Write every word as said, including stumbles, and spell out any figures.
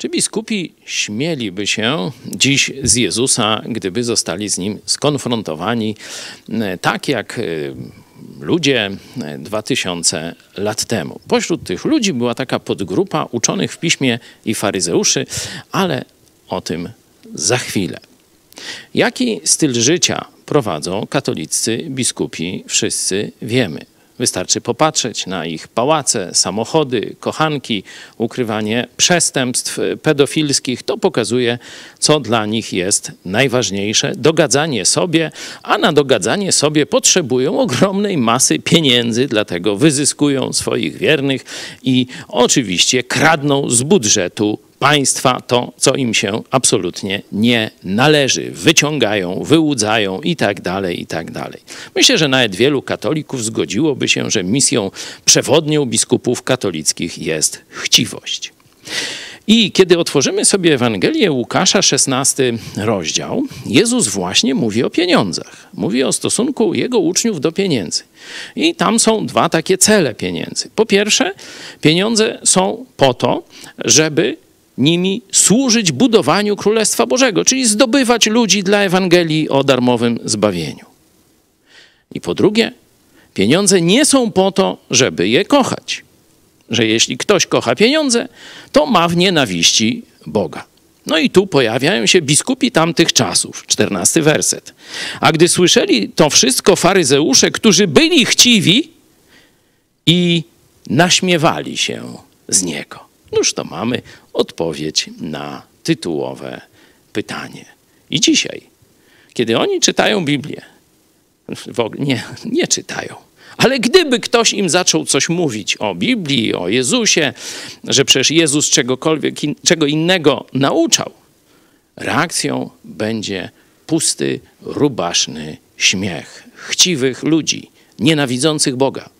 Czy biskupi śmieliby się dziś z Jezusa, gdyby zostali z Nim skonfrontowani, tak jak ludzie dwa tysiące lat temu? Pośród tych ludzi była taka podgrupa uczonych w piśmie i faryzeuszy, ale o tym za chwilę. Jaki styl życia prowadzą katoliccy biskupi, wszyscy wiemy. Wystarczy popatrzeć na ich pałace, samochody, kochanki, ukrywanie przestępstw pedofilskich. To pokazuje, co dla nich jest najważniejsze. Dogadzanie sobie, a na dogadzanie sobie potrzebują ogromnej masy pieniędzy, dlatego wyzyskują swoich wiernych i oczywiście kradną z budżetu państwa to, co im się absolutnie nie należy. Wyciągają, wyłudzają i tak dalej, i tak dalej. Myślę, że nawet wielu katolików zgodziłoby się, że misją przewodnią biskupów katolickich jest chciwość. I kiedy otworzymy sobie Ewangelię Łukasza, szesnasty rozdział, Jezus właśnie mówi o pieniądzach. Mówi o stosunku Jego uczniów do pieniędzy. I tam są dwa takie cele pieniędzy. Po pierwsze, pieniądze są po to, żeby nimi służyć budowaniu Królestwa Bożego, czyli zdobywać ludzi dla Ewangelii o darmowym zbawieniu. I po drugie, pieniądze nie są po to, żeby je kochać. Że jeśli ktoś kocha pieniądze, to ma w nienawiści Boga. No i tu pojawiają się biskupi tamtych czasów, czternasty werset. A gdy słyszeli to wszystko faryzeusze, którzy byli chciwi i naśmiewali się z Niego. Noż to mamy odpowiedź na tytułowe pytanie. I dzisiaj, kiedy oni czytają Biblię, w ogóle nie, nie czytają, ale gdyby ktoś im zaczął coś mówić o Biblii, o Jezusie, że przecież Jezus czegokolwiek in, czego innego nauczał, reakcją będzie pusty, rubaszny śmiech chciwych ludzi, nienawidzących Boga.